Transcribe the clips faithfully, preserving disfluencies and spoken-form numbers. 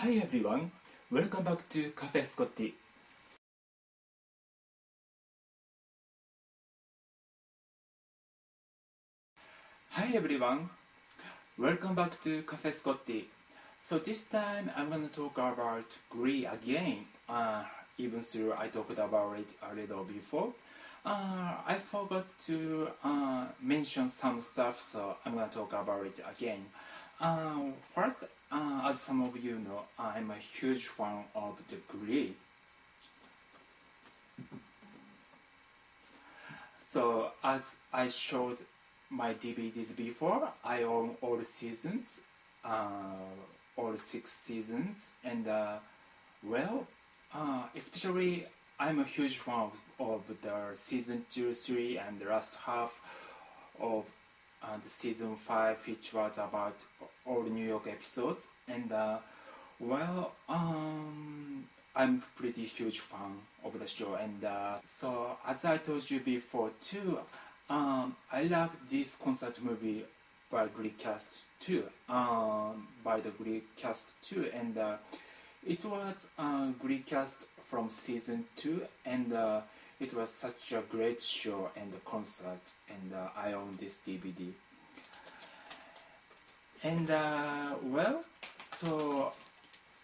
Hi everyone, welcome back to Cafe Scotty. Hi everyone, welcome back to Cafe Scotty. So this time I'm gonna talk about Glee again. Uh, even though I talked about it a little before, uh, I forgot to uh, mention some stuff, so I'm gonna talk about it again. Uh, first, uh, as some of you know, I'm a huge fan of the Glee. So, as I showed my D V Ds before, I own all seasons, uh, all six seasons, and uh, well, uh, especially I'm a huge fan of, of the season two, three, and the last half of and season five, which was about all New York episodes, and uh, well, um, I'm pretty huge fan of the show, and uh, so as I told you before too, um, I love this concert movie by Glee cast too, um, by the Glee cast too, and uh, it was uh, Glee cast from season two, and uh, it was such a great show and concert, and uh, I own this D V D. And uh, well, so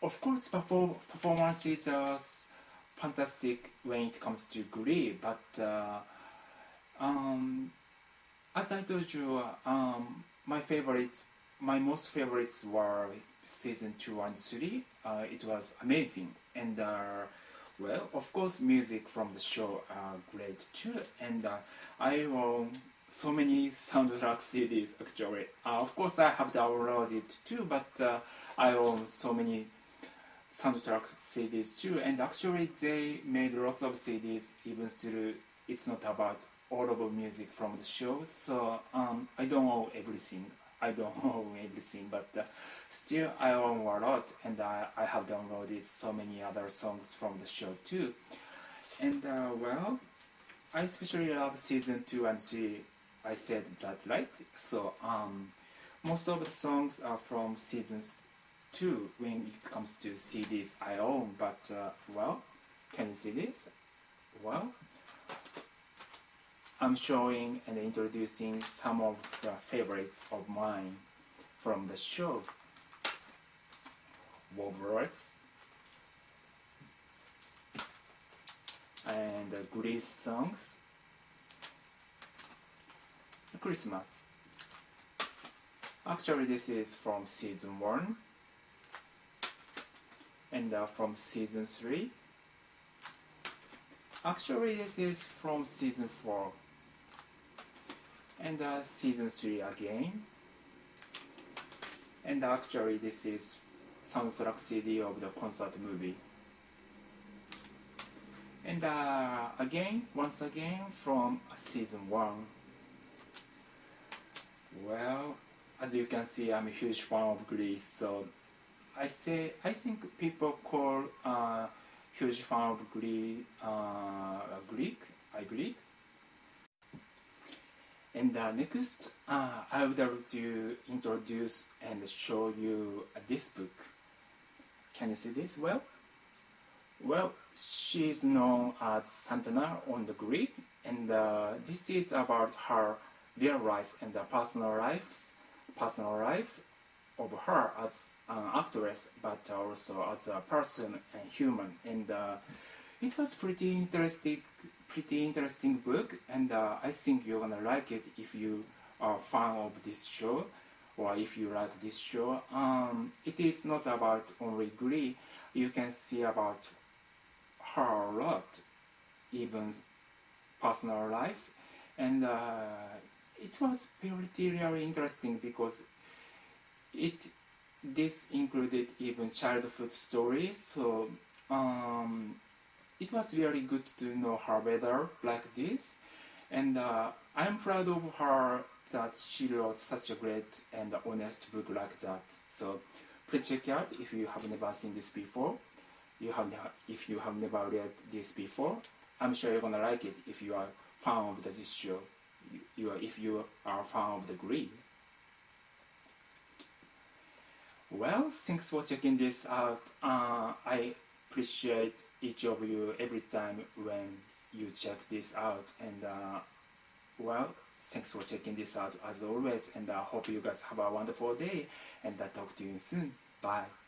of course perform performance is uh, fantastic when it comes to Glee, but uh, um, as I told you, um, my favorites, my most favorites were season two and three. Uh, it was amazing, and uh, well, of course, music from the show are great too, and uh, I own so many soundtrack C Ds actually. Uh, of course, I have downloaded too, but uh, I own so many soundtrack C Ds too, and actually they made lots of C Ds, even though it's not about all of the music from the show, so um, I don't own everything. I don't own everything, but uh, still I own a lot, and I, I have downloaded so many other songs from the show too. And uh, well, I especially love season two and three, I said that right? So um, most of the songs are from seasons two when it comes to C Ds I own, but uh, well, can you see this? Well, I'm showing and introducing some of the favorites of mine from the show. Warblers and the Grease songs, Christmas. Actually, this is from season one, and uh, from season three. Actually, this is from season four. And uh, season three again. And actually this is soundtrack C D of the concert movie. And uh, again, once again from season one. Well, as you can see, I'm a huge fan of Grease, so I say I think people call uh, huge fan of Glee, uh, Greek, I believe. And uh, next, uh, I would like to introduce and show you uh, this book. Can you see this well? Well, she is known as Santana on the Glee, and uh, this is about her real life and the personal lives, personal life of her as an actress, but also as a person and human. And uh, it was pretty interesting. Pretty interesting book, and uh, I think you're gonna like it if you are a fan of this show, or if you like this show. Um, it is not about only Glee. You can see about her a lot, even personal life, and uh, it was pretty really interesting because it this included even childhood stories. So. Um, It was really good to know her better like this, and uh, I'm proud of her that she wrote such a great and honest book like that. So please check out if you have never seen this before. You have if you have never read this before, I'm sure you're gonna like it if you are a fan of this show. You, you are, if you are a fan of the Glee. Well, thanks for checking this out. Uh, I appreciate each of you every time when you check this out. And uh, well, thanks for checking this out as always. And I hope you guys have a wonderful day. And I'll talk to you soon. Bye.